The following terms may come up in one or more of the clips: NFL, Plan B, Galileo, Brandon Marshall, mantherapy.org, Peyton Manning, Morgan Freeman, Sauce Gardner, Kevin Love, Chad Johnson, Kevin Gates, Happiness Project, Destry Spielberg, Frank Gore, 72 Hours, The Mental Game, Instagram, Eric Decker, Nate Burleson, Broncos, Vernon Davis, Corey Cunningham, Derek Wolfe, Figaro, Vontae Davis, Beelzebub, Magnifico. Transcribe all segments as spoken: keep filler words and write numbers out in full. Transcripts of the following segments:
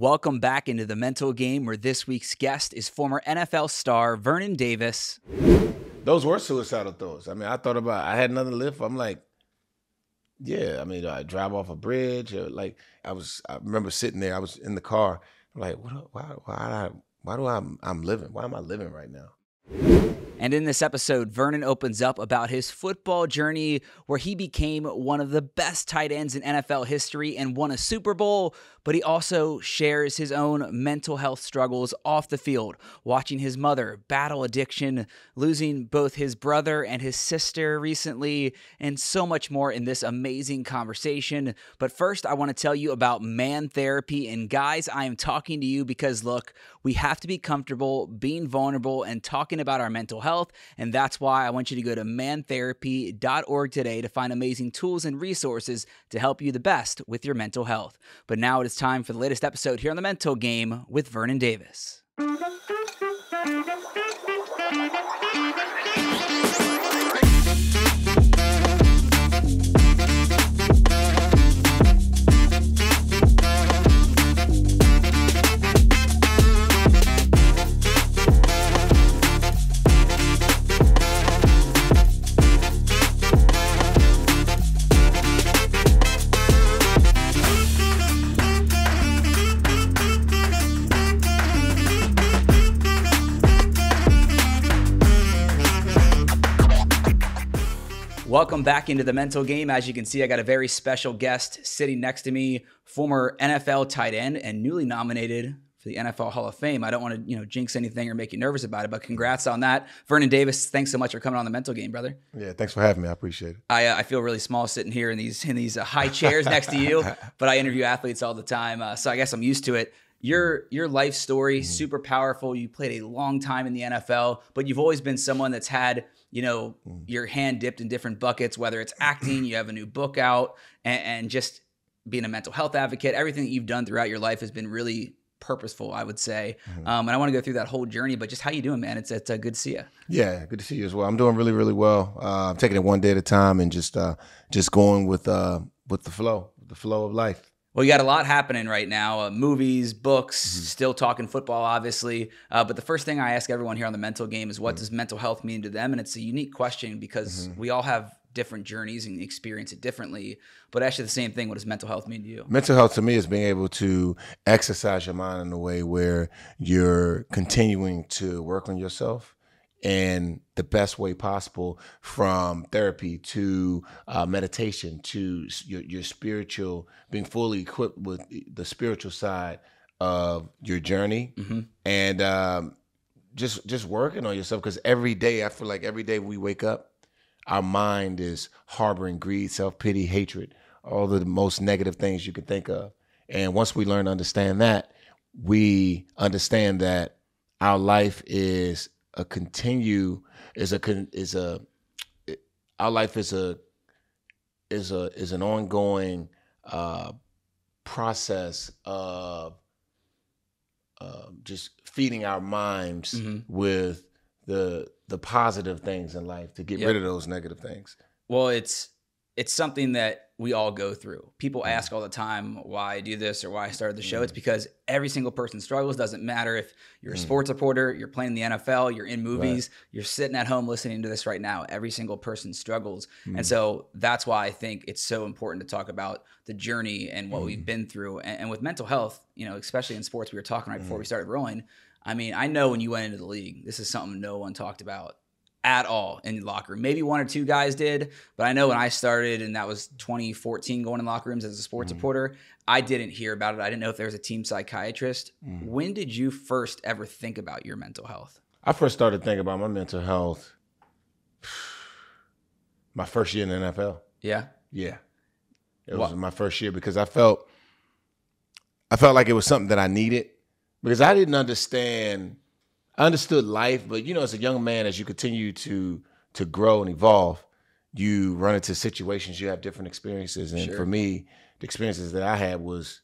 Welcome back into The Mental Game, where this week's guest is former N F L star Vernon Davis. Those were suicidal thoughts. I mean, I thought about it. I had nothing to live for. I'm like, yeah, I mean, I drive off a bridge. Or like, I was, I remember sitting there, I was in the car. I'm like, what, why, why, why do I, I'm, I'm living? Why am I living right now? And in this episode, Vernon opens up about his football journey, where he became one of the best tight ends in N F L history and won a Super Bowl, but he also shares his own mental health struggles off the field, watching his mother battle addiction, losing both his brother and his sister recently, and so much more in this amazing conversation. But first, I want to tell you about Man Therapy. And guys, I am talking to you because, look, we have to be comfortable being vulnerable and talking about our mental health. Health, and that's why I want you to go to man therapy dot org today to find amazing tools and resources to help you the best with your mental health. But now it is time for the latest episode here on The Mental Game with Vernon Davis. Welcome back into The Mental Game. As you can see, I got a very special guest sitting next to me, former N F L tight end and newly nominated for the N F L Hall of Fame. I don't want to, you know, jinx anything or make you nervous about it, but congrats on that. Vernon Davis, thanks so much for coming on The Mental Game, brother. Yeah, thanks for having me. I appreciate it. I, uh, I feel really small sitting here in these, in these uh, high chairs next to you, but I interview athletes all the time, uh, so I guess I'm used to it. Your, your life story, mm-hmm. super powerful. You played a long time in the N F L, but you've always been someone that's had, you know, mm. your hand dipped in different buckets, whether it's acting, you have a new book out, and, and just being a mental health advocate. Everything that you've done throughout your life has been really purposeful, I would say. Mm-hmm. Um, and I want to go through that whole journey, but just how you doing, man? It's, it's uh, good to see you. Yeah, good to see you as well. I'm doing really, really well. Uh, I'm taking it one day at a time and just uh, just going with uh, with the flow, the flow of life. Well, you got a lot happening right now, uh, movies, books, mm-hmm. still talking football, obviously. Uh, but the first thing I ask everyone here on The Mental Game is, what mm-hmm. does mental health mean to them? And it's a unique question because mm-hmm. we all have different journeys and experience it differently. But actually the same thing, what does mental health mean to you? Mental health to me is being able to exercise your mind in a way where you're continuing to work on yourself in the best way possible, from therapy to uh, meditation to your, your spiritual, being fully equipped with the spiritual side of your journey, mm-hmm. and um, just just working on yourself. Because every day, I feel like every day we wake up, our mind is harboring greed, self-pity, hatred, all the most negative things you can think of. And once we learn to understand that, we understand that our life is a continue is a is a it, our life is a is a is an ongoing uh, process of uh, just feeding our minds mm-hmm. with the the positive things in life to get yep. rid of those negative things. Well, it's it's something that we all go through. People mm-hmm. ask all the time why I do this or why I started the show. Mm-hmm. It's because every single person struggles. Doesn't matter if you're a mm-hmm. sports reporter, you're playing the N F L, you're in movies, right. you're sitting at home listening to this right now. Every single person struggles. Mm-hmm. And so that's why I think it's so important to talk about the journey and what mm-hmm. we've been through. And, and with mental health, you know, especially in sports, we were talking right mm-hmm. before we started rolling. I mean, I know when you went into the league, this is something no one talked about at all in the locker room. Maybe one or two guys did, but I know when I started, and that was twenty fourteen, going in locker rooms as a sports mm-hmm. reporter, I didn't hear about it. I didn't know if there was a team psychiatrist. Mm-hmm. When did you first ever think about your mental health? I first started thinking about my mental health my first year in the N F L. Yeah? Yeah. It was well, my first year, because I felt, I felt like it was something that I needed, because I didn't understand. I understood life, but you know, as a young man, as you continue to to grow and evolve, you run into situations, you have different experiences. And sure. for me, the experiences that I had was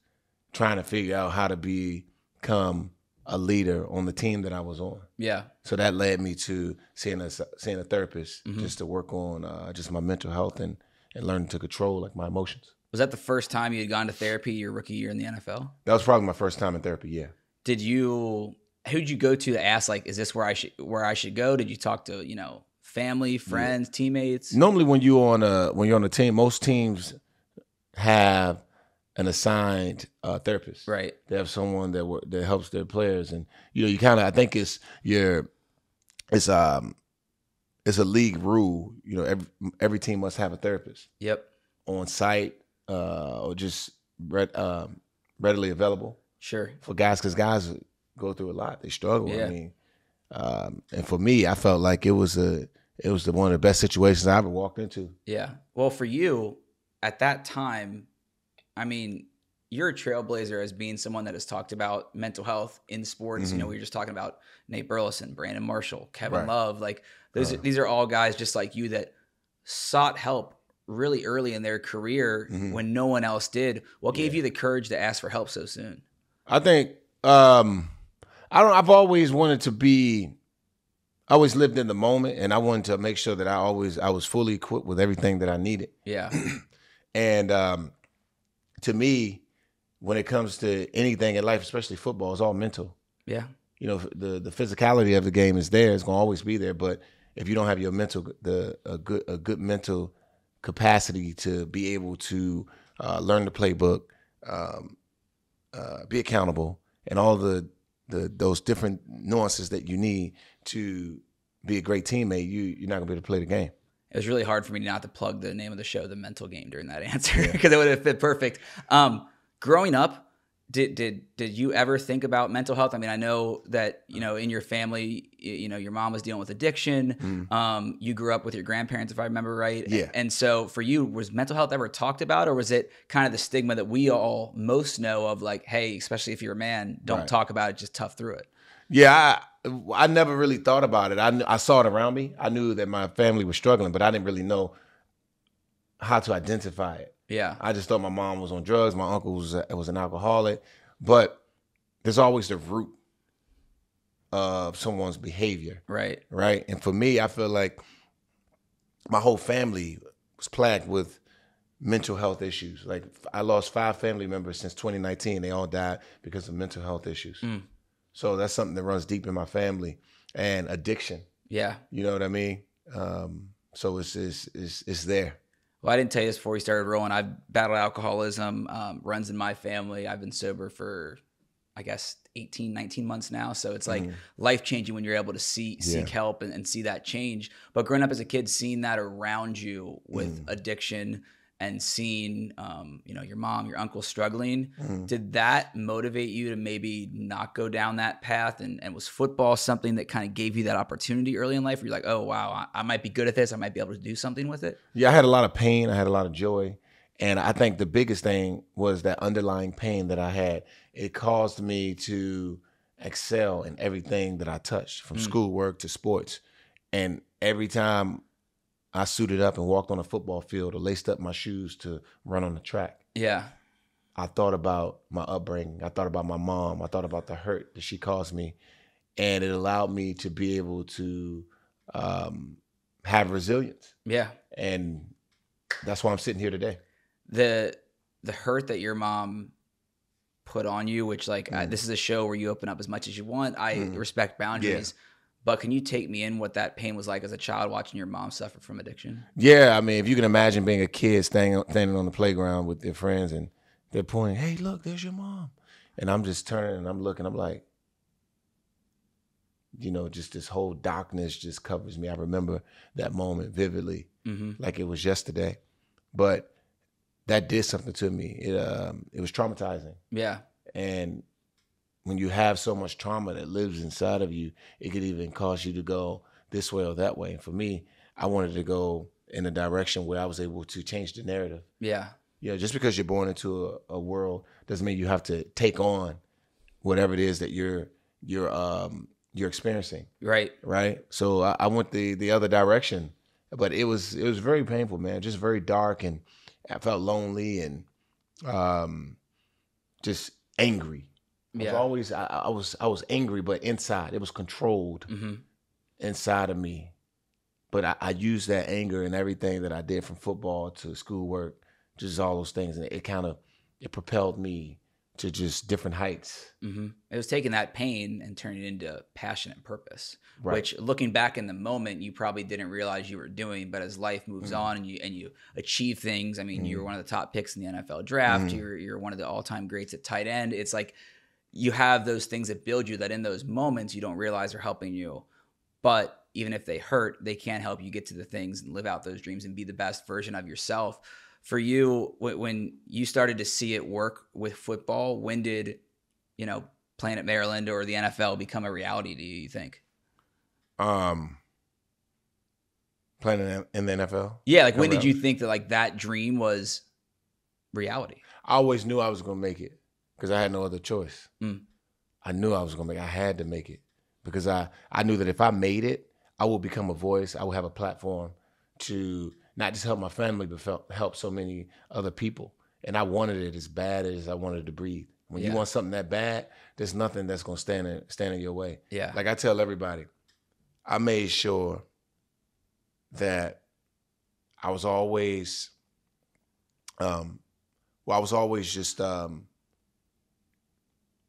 trying to figure out how to be, become a leader on the team that I was on. Yeah. So that led me to seeing a, seeing a therapist mm-hmm. just to work on uh, just my mental health and, and learning to control like my emotions. Was that the first time you had gone to therapy your rookie year in the N F L? That was probably my first time in therapy, yeah. Did you, who'd you go to to ask, like, is this where I should where I should go? Did you talk to, you know, family, friends, yeah. teammates? Normally when you're on a when you're on a team, most teams have an assigned uh, therapist. Right. They have someone that that helps their players, and you know, you kind of I think it's your it's um it's a league rule. You know, every every team must have a therapist. Yep. On site, uh, or just read, um, readily available. Sure. For guys, because guys go through a lot. They struggle. Yeah. I mean, um, and for me, I felt like it was a it was the one of the best situations I ever walked into. Yeah. Well, for you at that time, I mean, you're a trailblazer as being someone that has talked about mental health in sports. Mm-hmm. You know, we were just talking about Nate Burleson, Brandon Marshall, Kevin right. Love. Like those, uh, these are all guys just like you that sought help really early in their career mm-hmm. when no one else did. What gave yeah. you the courage to ask for help so soon? I think um, I don't. I've always wanted to be. I always lived in the moment, and I wanted to make sure that I always I was fully equipped with everything that I needed. Yeah, and. Um, To me, when it comes to anything in life, especially football, it's all mental. Yeah. You know, the the physicality of the game is there. It's going to always be there. But if you don't have your mental, the a good a good mental capacity to be able to uh, learn the playbook, um, uh, be accountable, and all the the those different nuances that you need to be a great teammate, you you're not going to be able to play the game. It was really hard for me not to plug the name of the show, The Mental Game, during that answer because yeah. it would have fit perfect. Um, growing up, did did did you ever think about mental health? I mean, I know that you know in your family, you know your mom was dealing with addiction. Mm. Um, you grew up with your grandparents, if I remember right. Yeah. And, and so for you, was mental health ever talked about, or was it kind of the stigma that we all most know of, like, hey, especially if you're a man, don't right. talk about it, just tough through it. Yeah. I, I never really thought about it. I knew, I saw it around me. I knew that my family was struggling, but I didn't really know how to identify it. Yeah. I just thought my mom was on drugs. My uncle was, a, was an alcoholic. But there's always the root of someone's behavior. Right. Right. And for me, I feel like my whole family was plagued with mental health issues. Like, I lost five family members since twenty nineteen. They all died because of mental health issues. Mm. So that's something that runs deep in my family, and addiction. Yeah. You know what I mean? Um, so it's, it's, it's, it's there. Well, I didn't tell you this before we started rolling. I've battled alcoholism, um, runs in my family. I've been sober for, I guess, eighteen, nineteen months now. So it's like mm-hmm. life-changing when you're able to see, seek yeah. help and, and see that change. But growing up as a kid, seeing that around you with mm. addiction, and seeing, um, you know, your mom, your uncle struggling, mm. did that motivate you to maybe not go down that path? And, and was football something that kind of gave you that opportunity early in life where you're like, oh, wow, I, I might be good at this. I might be able to do something with it? Yeah, I had a lot of pain. I had a lot of joy. And I think the biggest thing was that underlying pain that I had. It caused me to excel in everything that I touched, from mm. schoolwork to sports. And every time I suited up and walked on a football field or laced up my shoes to run on the track. Yeah. I thought about my upbringing. I thought about my mom. I thought about the hurt that she caused me. And it allowed me to be able to um, have resilience. Yeah. And that's why I'm sitting here today. The the hurt that your mom put on you, which like, mm. I, this is a show where you open up as much as you want. I mm. respect boundaries. Yeah. But can you take me in what that pain was like as a child watching your mom suffer from addiction? Yeah, I mean, if you can imagine being a kid standing, standing on the playground with their friends and they're pointing, hey, look, there's your mom. And I'm just turning and I'm looking, I'm like, you know, just this whole darkness just covers me. I remember that moment vividly, mm-hmm. like it was yesterday. But that did something to me. It, um, it was traumatizing. Yeah. And when you have so much trauma that lives inside of you, it could even cause you to go this way or that way. And for me, I wanted to go in a direction where I was able to change the narrative. Yeah. You know, just because you're born into a, a world doesn't mean you have to take on whatever it is that you're you're um you're experiencing. Right. Right. So I, I went the the other direction, but it was it was very painful, man. Just very dark, and I felt lonely and um just angry. Yeah. I was always I, I was I was angry, but inside it was controlled mm-hmm. inside of me. But I, I used that anger in everything that I did, from football to schoolwork just all those things. And it, it kind of, it propelled me to just different heights. Mm-hmm. It was taking that pain and turning it into passion and purpose, right. Which looking back in the moment, you probably didn't realize you were doing, but as life moves mm-hmm. on and you and you achieve things, I mean, mm-hmm. you were one of the top picks in the N F L draft, mm-hmm. you're, you're one of the all-time greats at tight end. It's like you have those things that build you that in those moments you don't realize are helping you. But even if they hurt, they can help you get to the things and live out those dreams and be the best version of yourself. For you, when you started to see it work with football, when did, you know, Planet Maryland or the N F L become a reality to you, you think? Um, playing in the N F L? Yeah, like when did you think that like that dream was reality? I always knew I was going to make it because I had no other choice. Mm. I knew I was going to make it. I had to make it because I, I knew that if I made it, I will become a voice. I will have a platform to not just help my family, but help so many other people. And I wanted it as bad as I wanted to breathe. When yeah. you want something that bad, there's nothing that's going to stand in, stand in your way. Yeah. Like I tell everybody, I made sure that I was always, um, well, I was always just um,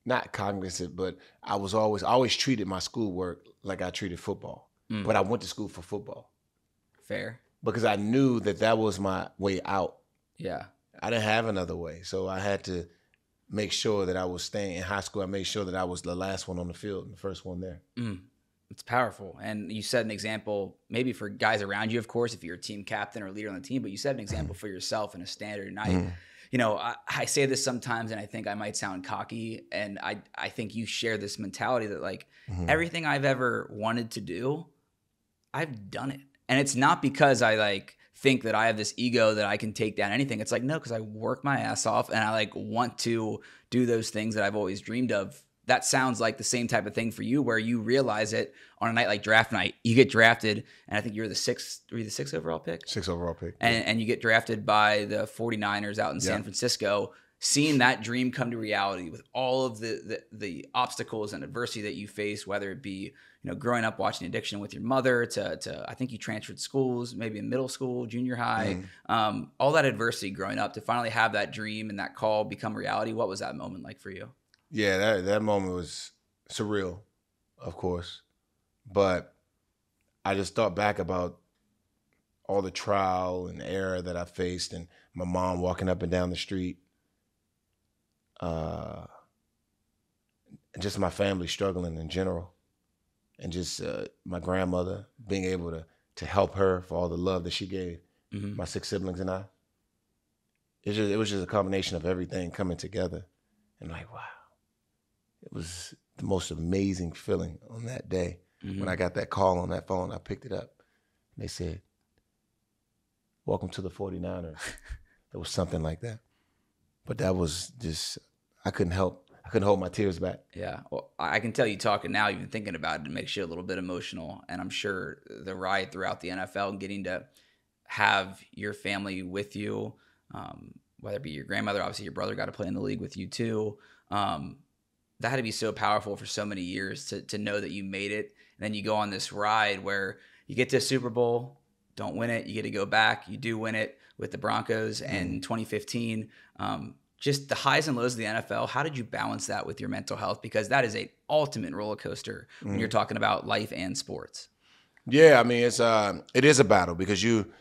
not cognizant, but I was always, I always treated my schoolwork like I treated football. Mm. But I went to school for football. Fair. Because I knew that that was my way out. Yeah. I didn't have another way. So I had to make sure that I was staying in high school. I made sure that I was the last one on the field and the first one there. Mm. It's powerful. And you set an example, maybe for guys around you, of course, if you're a team captain or leader on the team, but you set an example for yourself and a standard. And I, mm. you know, I, I say this sometimes and I think I might sound cocky. And I, I think you share this mentality that like mm-hmm. everything I've ever wanted to do, I've done it. And it's not because I like think that I have this ego that I can take down anything. It's like, no, because I work my ass off and I like want to do those things that I've always dreamed of. That sounds like the same type of thing for you where you realize it on a night like draft night. You get drafted and I think you're the sixth, were you the sixth overall pick? Sixth overall pick. And, yeah. and you get drafted by the forty-niners out in yeah. San Francisco. Seeing that dream come to reality with all of the, the the obstacles and adversity that you face, whether it be, you know, growing up watching addiction with your mother to, to I think you transferred schools, maybe in middle school, junior high, mm. um, all that adversity growing up to finally have that dream and that call become reality. What was that moment like for you? Yeah, that, that moment was surreal, of course. But I just thought back about all the trial and error that I faced and my mom walking up and down the street. Uh, just my family struggling in general, and just uh, my grandmother being able to to help her for all the love that she gave mm-hmm. my six siblings and I. It just it was just a combination of everything coming together, and like wow, it was the most amazing feeling on that day mm-hmm. when I got that call on that phone. I picked it up, and they said, "Welcome to the forty-niners." It was something like that. But that was just, I couldn't help, I couldn't hold my tears back. Yeah, well, I can tell you talking now, even thinking about it, it makes you a little bit emotional. And I'm sure the ride throughout the N F L and getting to have your family with you, um, whether it be your grandmother, obviously your brother got to play in the league with you too. Um, that had to be so powerful for so many years to, to know that you made it. And then you go on this ride where you get to a Super Bowl, don't win it, you get to go back, you do win it with the Broncos in twenty fifteen, um, just the highs and lows of the N F L. How did you balance that with your mental health? Because that is a ultimate roller coaster when mm-hmm. you're talking about life and sports. Yeah, I mean, it's uh, it is a battle because you,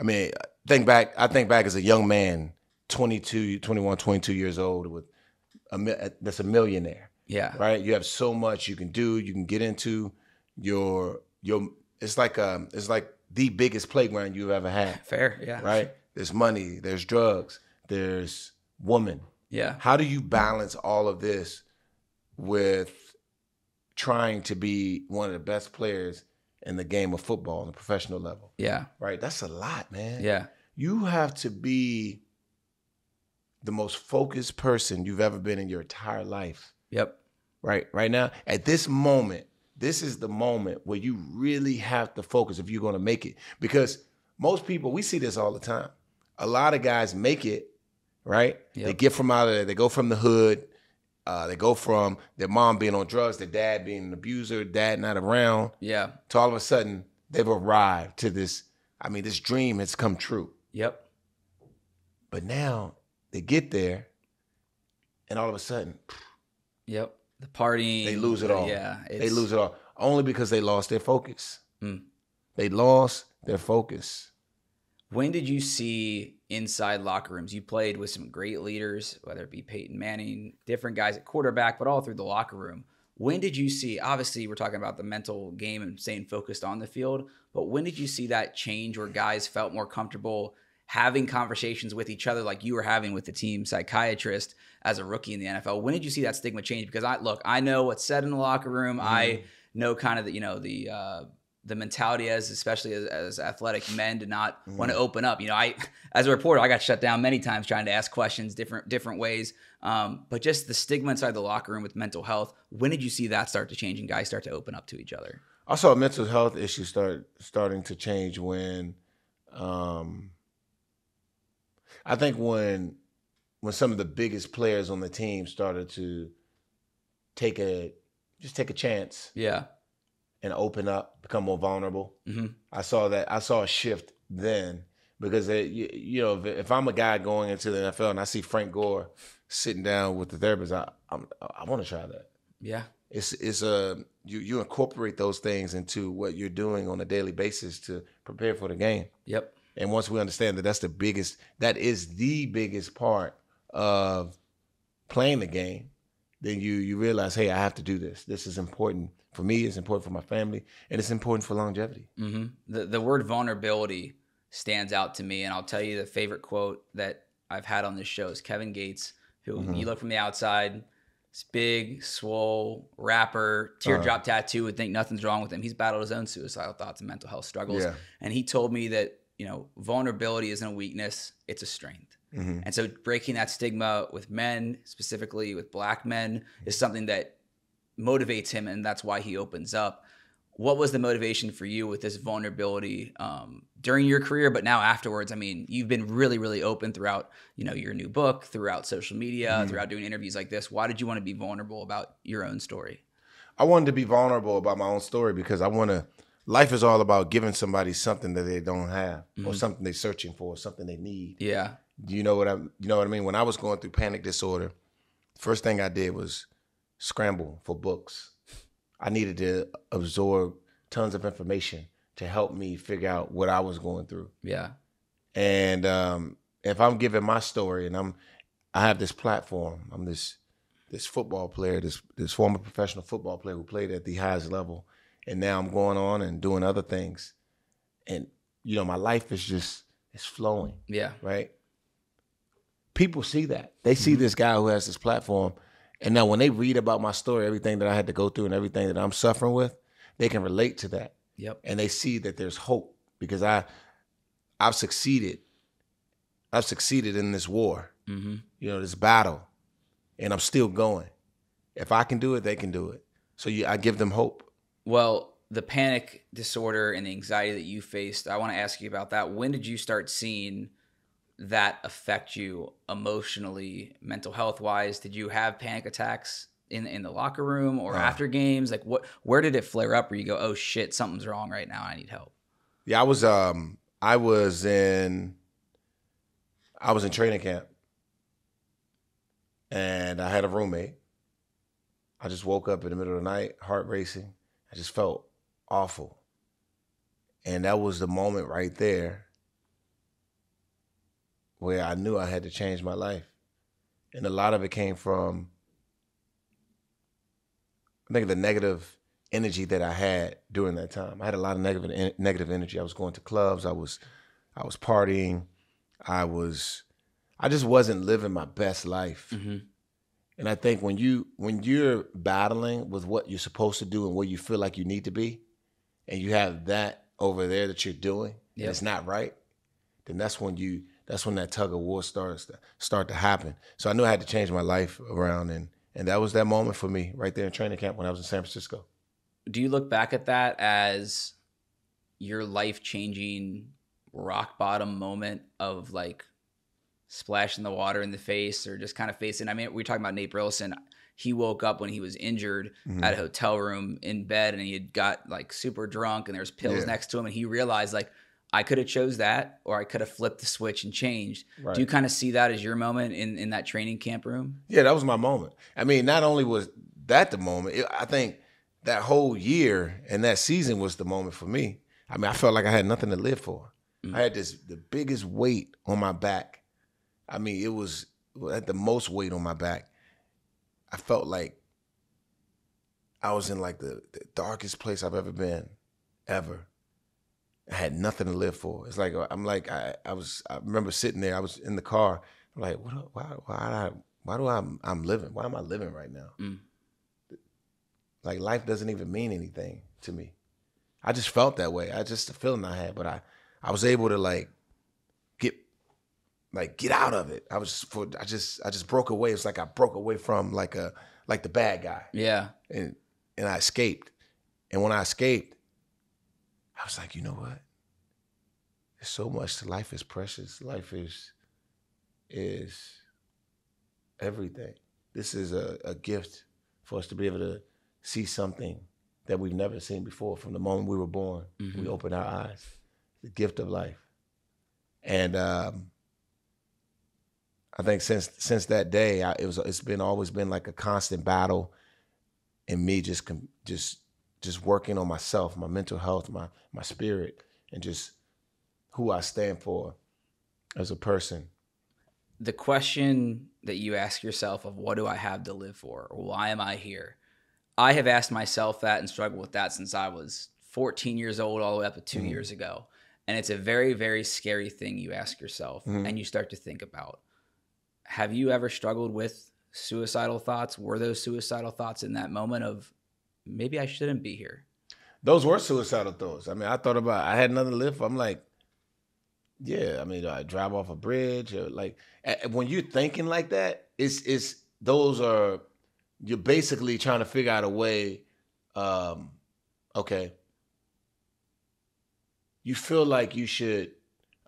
I mean, think back. I think back as a young man, twenty-two, twenty-one, twenty-two years old, with a that's a millionaire. Yeah, right. You have so much you can do. You can get into your your. It's like um, it's like the biggest playground you've ever had. Fair, yeah. Right. There's money, there's drugs, there's women. Yeah. How do you balance all of this with trying to be one of the best players in the game of football on the professional level? Yeah. Right? That's a lot, man. Yeah. You have to be the most focused person you've ever been in your entire life. Yep. Right? Right now, at this moment, this is the moment where you really have to focus if you're going to make it. Because most people, we see this all the time. A lot of guys make it, right? Yep. They get from out of there. They go from the hood. Uh, they go from their mom being on drugs, their dad being an abuser, dad not around. Yeah. To all of a sudden, they've arrived to this. I mean, this dream has come true. Yep. But now they get there, and all of a sudden, yep, the party, they lose it all. Yeah, it's... they lose it all only because they lost their focus. Mm. They lost their focus. When did you see inside locker rooms? You played with some great leaders, whether it be Peyton Manning, different guys at quarterback, but all through the locker room. When did you see, obviously we're talking about the mental game and staying focused on the field, but when did you see that change where guys felt more comfortable having conversations with each other like you were having with the team psychiatrist as a rookie in the N F L? When did you see that stigma change? Because I look, I know what's said in the locker room. Mm-hmm. I know kind of the, you know, the, uh, the mentality as, especially as, as athletic men, to not mm. want to open up. You know, I, as a reporter, I got shut down many times trying to ask questions different, different ways. Um, but just the stigma inside the locker room with mental health, when did you see that start to change and guys start to open up to each other? I saw mental health issues start starting to change when, um, I think when, when some of the biggest players on the team started to take a, just take a chance. Yeah. And open up, become more vulnerable. Mm-hmm. I saw that. I saw a shift then because, it, you, you know, if, if I'm a guy going into the N F L and I see Frank Gore sitting down with the therapist, I I'm, I want to try that. Yeah, it's it's a you you incorporate those things into what you're doing on a daily basis to prepare for the game. Yep. And once we understand that, that's the biggest. That is the biggest part of playing the game. Then you you realize, hey, I have to do this. This is important for me. It's important for my family, and it's important for longevity. Mm-hmm. The the word vulnerability stands out to me, and I'll tell you the favorite quote that I've had on this show is Kevin Gates, who mm-hmm. you look from the outside, this big, swole rapper, teardrop uh, tattoo, would think nothing's wrong with him. He's battled his own suicidal thoughts and mental health struggles, yeah. and he told me that you know vulnerability isn't a weakness; it's a strength. Mm-hmm. And so breaking that stigma with men, specifically with black men, is something that motivates him, and that's why he opens up. What was the motivation for you with this vulnerability um, during your career, but now afterwards? I mean, you've been really, really open throughout, you know, your new book, throughout social media, mm-hmm. throughout doing interviews like this. Why did you want to be vulnerable about your own story? I wanted to be vulnerable about my own story because I want to, life is all about giving somebody something that they don't have mm-hmm. or something they're searching for, something they need. Yeah. You know what I you know what I mean? When I was going through panic disorder, first thing I did was scramble for books. I needed to absorb tons of information to help me figure out what I was going through. Yeah. And um, if I'm giving my story and I'm I have this platform, I'm this this football player, this this former professional football player who played at the highest level, and now I'm going on and doing other things. And you know, my life is just it's flowing. Yeah. Right? People see that. They see mm-hmm. this guy who has this platform. And now when they read about my story, everything that I had to go through and everything that I'm suffering with, they can relate to that. Yep. And they see that there's hope because I, I've succeeded. I've succeeded in this war, mm-hmm. you know, this battle, and I'm still going. If I can do it, they can do it. So you, I give them hope. Well, the panic disorder and the anxiety that you faced, I want to ask you about that. When did you start seeing that affect you emotionally, mental health wise? Did you have panic attacks in in the locker room or uh, after games? Like what, where did it flare up where you go, oh shit, something's wrong right now. I need help. Yeah, I was, um, I was in, I was in training camp and I had a roommate. I just woke up in the middle of the night, heart racing. I just felt awful. And that was the moment right there where I knew I had to change my life. And a lot of it came from, I think, the negative energy that I had during that time. I had a lot of negative negative energy. I was going to clubs, I was I was partying, I was, I just wasn't living my best life. Mm-hmm. And I think when you when you're battling with what you're supposed to do and where you feel like you need to be, and you have that over there that you're doing, yep. and it's not right, then that's when you, that's when that tug of war starts to, start to happen. So I knew I had to change my life around, and and that was that moment for me right there in training camp when I was in San Francisco. Do you look back at that as your life-changing rock bottom moment of like splashing the water in the face or just kind of facing, I mean, we're talking about Nate Burleson. He woke up when he was injured mm-hmm. at a hotel room in bed, and he had got like super drunk and there was pills yeah. next to him, and he realized like, I could have chose that, or I could have flipped the switch and changed. Right. Do you kind of see that as your moment in, in that training camp room? Yeah, that was my moment. I mean, not only was that the moment, it, I think that whole year and that season was the moment for me. I mean, I felt like I had nothing to live for. Mm-hmm. I had this the biggest weight on my back. I mean, it was I had the most weight on my back. I felt like I was in like the, the darkest place I've ever been, ever. I had nothing to live for. It's like, I'm like, I, I was, I remember sitting there, I was in the car. I'm like, what, why, why, why do I, I'm living, why am I living right now? Mm. Like life doesn't even mean anything to me. I just felt that way. I just, the feeling I had, but I, I was able to like, get, like get out of it. I was, for, I just, I just broke away. It's like, I broke away from like a, like the bad guy. Yeah. And, and I escaped. And when I escaped, I was like, you know what? There's so much. Life is precious. Life is is everything. This is a, a gift for us to be able to see something that we've never seen before from the moment we were born. Mm-hmm. We opened our eyes. The gift of life. And um, I think since since that day, I, it was it's been always been like a constant battle, in me just just. just working on myself, my mental health, my my spirit, and just who I stand for as a person. The question that you ask yourself of what do I have to live for? Or why am I here? I have asked myself that and struggled with that since I was fourteen years old all the way up to two mm-hmm. years ago. And it's a very, very scary thing you ask yourself mm-hmm. and you start to think about. Have you ever struggled with suicidal thoughts? Were those suicidal thoughts in that moment of, maybe I shouldn't be here? Those were suicidal thoughts. I mean, I thought about, I had nothing to live for. I'm like, yeah, I mean, do I drive off a bridge? Or like, when you're thinking like that, it's, it's, those are, you're basically trying to figure out a way, um, okay. You feel like you should,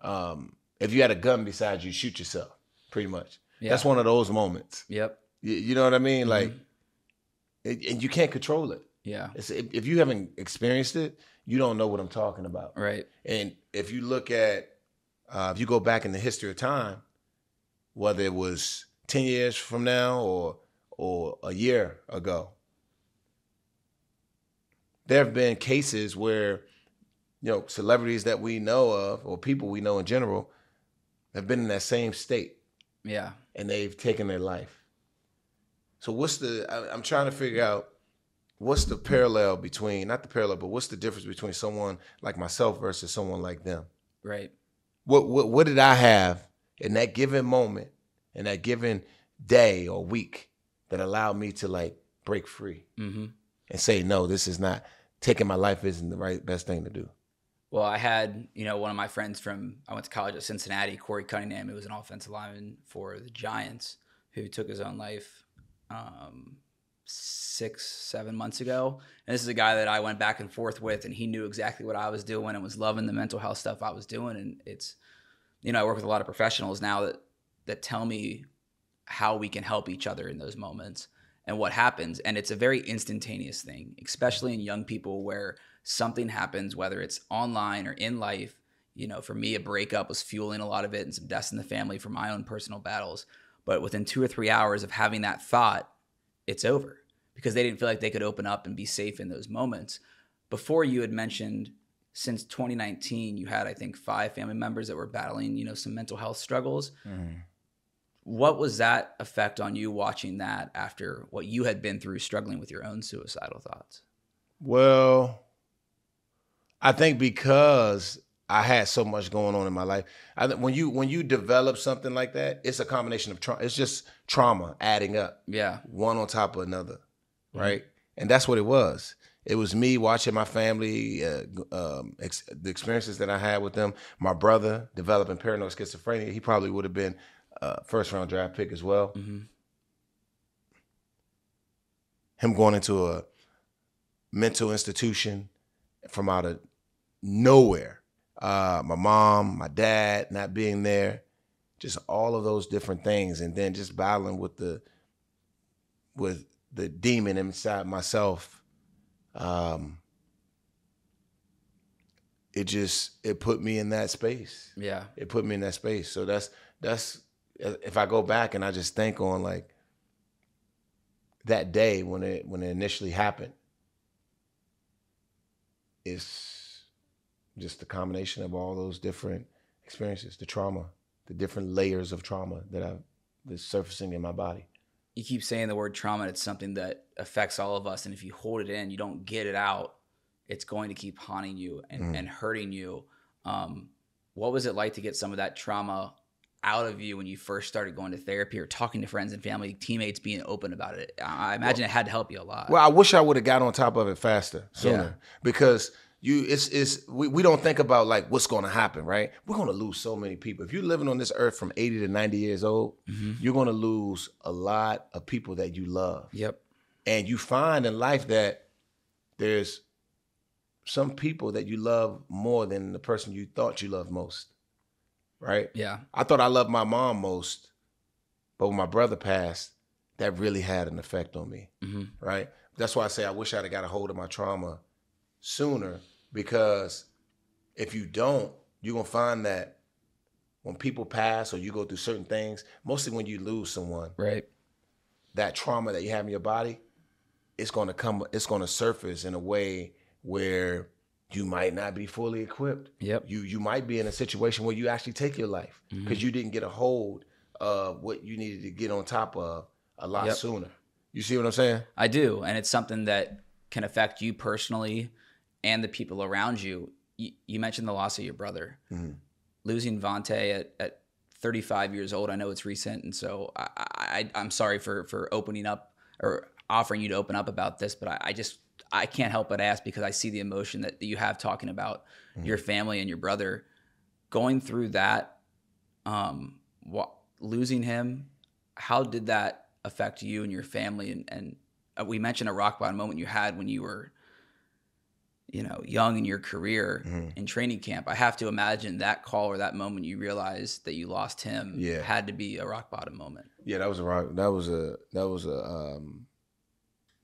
um, if you had a gun beside you, shoot yourself, pretty much. Yeah. That's one of those moments. Yep. You, you know what I mean? Mm-hmm. Like, it, and you can't control it. Yeah. It's, if, if you haven't experienced it, you don't know what I'm talking about. Right. And if you look at, uh, if you go back in the history of time, whether it was ten years from now or or a year ago, there have been cases where, you know, celebrities that we know of or people we know in general have been in that same state. Yeah. And they've taken their life. So what's the, I'm trying to figure out what's the parallel between, not the parallel, but what's the difference between someone like myself versus someone like them? Right. What what what did I have in that given moment, in that given day or week that allowed me to like break free mm-hmm. and say, no, this is not, taking my life isn't the right best thing to do? Well, I had, you know, one of my friends from, I went to college at Cincinnati, Corey Cunningham, who was an offensive lineman for the Giants, who took his own life um, six, seven months ago. And this is a guy that I went back and forth with, and he knew exactly what I was doing and was loving the mental health stuff I was doing. And it's, you know, I work with a lot of professionals now that, that tell me how we can help each other in those moments and what happens. And it's a very instantaneous thing, especially in young people where something happens, whether it's online or in life. You know, for me, a breakup was fueling a lot of it and some deaths in the family for my own personal battles. But within two or three hours of having that thought, it's over because they didn't feel like they could open up and be safe in those moments. Before, you had mentioned since twenty nineteen, you had, I think, five family members that were battling, you know, some mental health struggles. Mm. What was that effect on you watching that after what you had been through struggling with your own suicidal thoughts? Well, I think because I had so much going on in my life. I, when you when you develop something like that, it's a combination of trauma. It's just trauma adding up. Yeah. One on top of another, mm-hmm. right? And that's what it was. It was me watching my family, uh, um, ex the experiences that I had with them. My brother developing paranoid schizophrenia. He probably would have been uh, first round draft pick as well. Mm-hmm. Him going into a mental institution from out of nowhere. Uh, my mom, my dad, not being there, just all of those different things. And then just battling with the, with the demon inside myself. Um, it just, it put me in that space. Yeah. It put me in that space. So that's, that's, if I go back and I just think on like that day when it, when it initially happened, it's just the combination of all those different experiences, the trauma, the different layers of trauma that I've, that's surfacing in my body. You keep saying the word trauma, it's something that affects all of us. And if you hold it in, you don't get it out, it's going to keep haunting you and, mm-hmm. and hurting you. Um, what was it like to get some of that trauma out of you when you first started going to therapy or talking to friends and family, teammates, being open about it? I imagine well, it had to help you a lot. Well, I wish I would have got on top of it faster, sooner. Yeah. Because you, it's, it's, we, we don't think about like what's going to happen, right? We're going to lose so many people. If you're living on this earth from eighty to ninety years old, mm-hmm. you're going to lose a lot of people that you love. Yep. And you find in life that there's some people that you love more than the person you thought you loved most. Right? Yeah. I thought I loved my mom most, but when my brother passed, that really had an effect on me. Mm-hmm. Right? That's why I say I wish I'd have got a hold of my trauma sooner, because if you don't, you're going to find that when people pass or you go through certain things, mostly when you lose someone, right? That trauma that you have in your body, it's going to come, it's going to surface in a way where you might not be fully equipped. Yep. You you might be in a situation where you actually take your life because mm-hmm. you didn't get a hold of what you needed to get on top of a lot yep. sooner. You see what I'm saying? I do. And it's something that can affect you personally and the people around you. You, you mentioned the loss of your brother. Mm-hmm. Losing Vontae at, at thirty-five years old, I know it's recent. And so I, I, I'm sorry for, for opening up or offering you to open up about this, but I, I just... I can't help but ask because I see the emotion that you have talking about mm-hmm. your family and your brother going through that, um, losing him. How did that affect you and your family? And, and we mentioned a rock bottom moment you had when you were, you know, young in your career mm-hmm. in training camp. I have to imagine that call or that moment you realized that you lost him yeah. had to be a rock bottom moment. Yeah, that was a rock. That was a, that was a, um,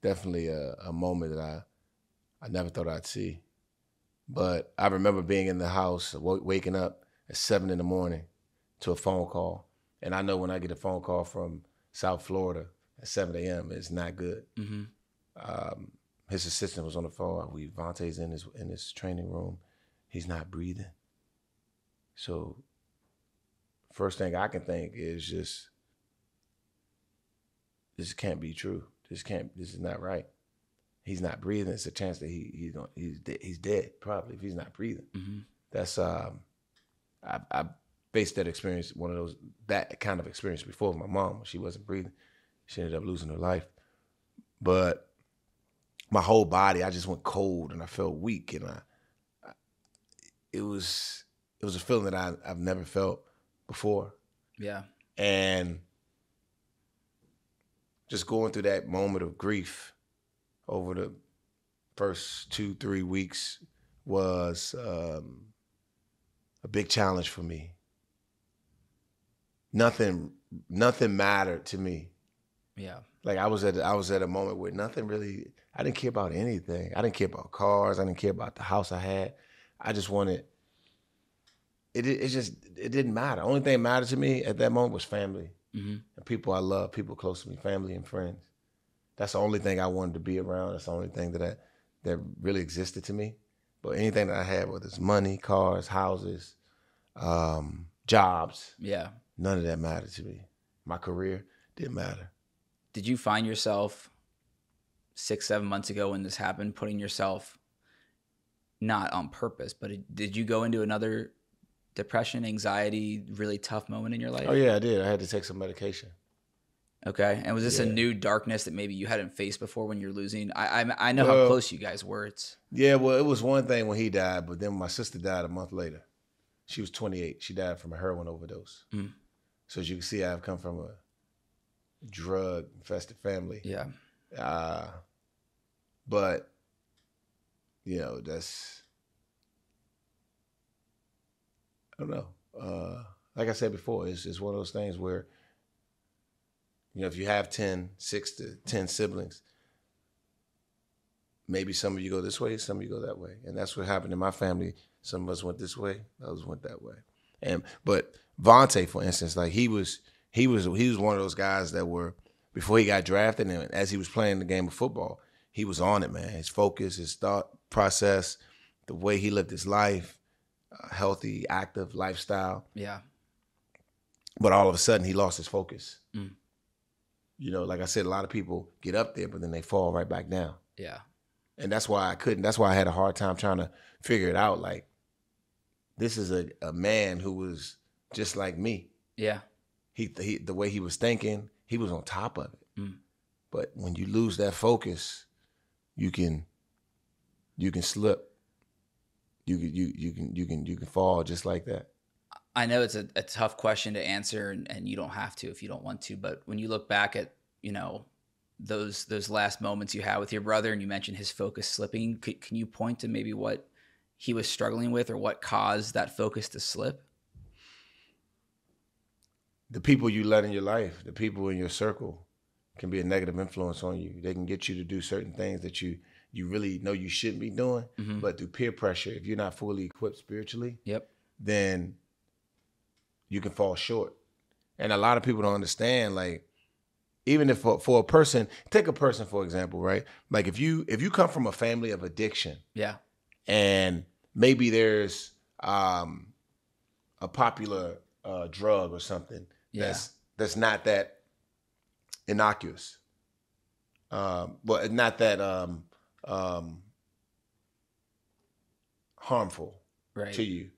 definitely a, a moment that I, I never thought I'd see. But I remember being in the house, w waking up at seven in the morning to a phone call. And I know when I get a phone call from South Florida at seven A M, it's not good. Mm-hmm. um, his assistant was on the phone. We, Vontae's in his, in his training room. He's not breathing. So first thing I can think is just, this can't be true. This can't. This is not right. He's not breathing. It's a chance that he he's gonna, he's de he's dead probably if he's not breathing. Mm-hmm. That's um, I I faced that experience, one of those that kind of experience before with my mom. She wasn't breathing. She ended up losing her life. But my whole body, I just went cold and I felt weak and I, I it was it was a feeling that I I've never felt before. Yeah. And just going through that moment of grief over the first two, three weeks was um, a big challenge for me. Nothing, nothing mattered to me. Yeah. Like I was at, I was at a moment where nothing really, I didn't care about anything. I didn't care about cars. I didn't care about the house I had. I just wanted, it, it just, it didn't matter. Only thing that mattered to me at that moment was family. Mm-hmm. And people I love, people close to me, family and friends. That's the only thing I wanted to be around. That's the only thing that I, that really existed to me. But anything that I had, whether it's money, cars, houses, um, jobs, yeah, none of that mattered to me. My career didn't matter. Did you find yourself six, seven months ago when this happened, putting yourself not on purpose, but it, did you go into another depression, anxiety, really tough moment in your life? Oh yeah, I did. I had to take some medication. Okay. And was this yeah. a new darkness that maybe you hadn't faced before when you're losing? I I, I know well, how close you guys were. It's... Yeah, well, it was one thing when he died, but then my sister died a month later. She was twenty-eight. She died from a heroin overdose. Mm. So as you can see, I've come from a drug-infested family. Yeah. Uh, but, you know, that's... I don't know. Uh, like I said before, it's, it's one of those things where, you know, if you have ten, six to ten siblings, maybe some of you go this way, some of you go that way. And that's what happened in my family. Some of us went this way, others went that way. And but Vontae, for instance, like he was he was he was one of those guys that were, before he got drafted and as he was playing the game of football, he was on it, man. His focus, his thought process, the way he lived his life, uh, healthy, active lifestyle. Yeah. But all of a sudden, he lost his focus. Mm. You know, like I said, a lot of people get up there, but then they fall right back down. Yeah. And that's why I couldn't. That's why I had a hard time trying to figure it out. Like, this is a, a man who was just like me. Yeah. He, he the way he was thinking, he was on top of it. Mm. But when you lose that focus, you can you can slip. You can you you can you can you can fall just like that. I know it's a, a tough question to answer, and, and you don't have to if you don't want to. But when you look back at, you know, those those last moments you had with your brother, and you mentioned his focus slipping, C- can you point to maybe what he was struggling with or what caused that focus to slip? The people you let in your life, the people in your circle can be a negative influence on you. They can get you to do certain things that you you really know you shouldn't be doing, mm-hmm. but through peer pressure, if you're not fully equipped spiritually, yep. then you can fall short. And a lot of people don't understand, like, even if for, for a person, take a person, for example, right? Like if you if you come from a family of addiction, yeah, and maybe there's um, a popular uh, drug or something yeah. that's that's not that innocuous, um, well, not that um, um, harmful right. to you.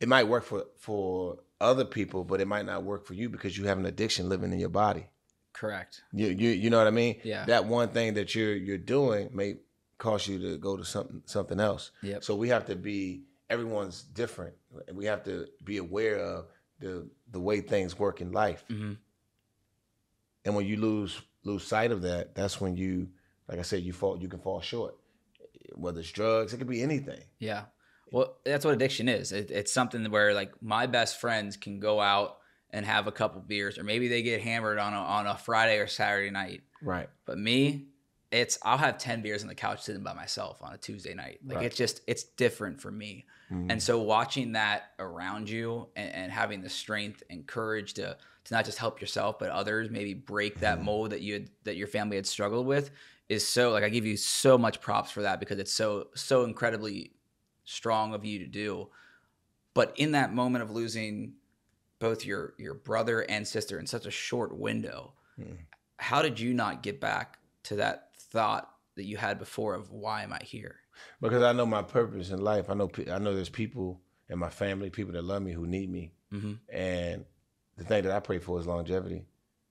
It might work for, for other people, but it might not work for you because you have an addiction living in your body. Correct. You you you know what I mean? Yeah. That one thing that you're you're doing may cause you to go to something something else. Yep. So we have to be, everyone's different. We have to be aware of the the way things work in life. Mm-hmm. And when you lose lose sight of that, that's when you, like I said, you fall you can fall short. Whether it's drugs, it could be anything. Yeah. Well, that's what addiction is. It, it's something where, like, my best friends can go out and have a couple beers, or maybe they get hammered on a, on a Friday or Saturday night. Right. But me, it's I'll have ten beers on the couch sitting by myself on a Tuesday night. Like right. it's just it's different for me. Mm-hmm. And so watching that around you and, and having the strength and courage to to not just help yourself but others, maybe break that mm-hmm. mold that you had, that your family had struggled with, is so, like, I give you so much props for that because it's so so incredibly strong of you to do. But in that moment of losing both your your brother and sister in such a short window, mm. how did you not get back to that thought that you had before of, why am I here? Because I know my purpose in life. I know I know there's people in my family, people that love me, who need me. Mm-hmm. And the thing that I pray for is longevity,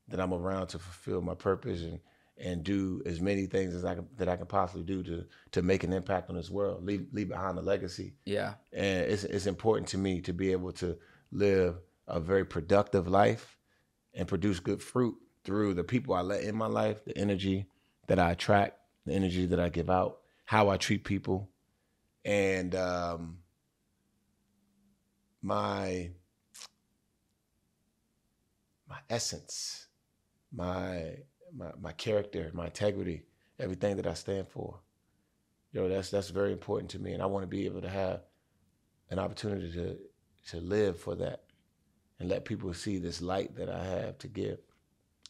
that I'm around to fulfill my purpose and and do as many things as I can, that I can possibly do to to make an impact on this world, leave leave behind a legacy. Yeah. And it's it's important to me to be able to live a very productive life and produce good fruit through the people I let in my life, the energy that I attract, the energy that I give out, how I treat people, and um, my my essence, my My, my character, my integrity, everything that I stand for. You know, that's that's very important to me, and I want to be able to have an opportunity to to live for that and let people see this light that I have to give,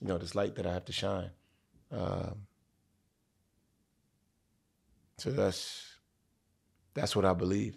you know, this light that I have to shine. Um, so that's that's what I believe.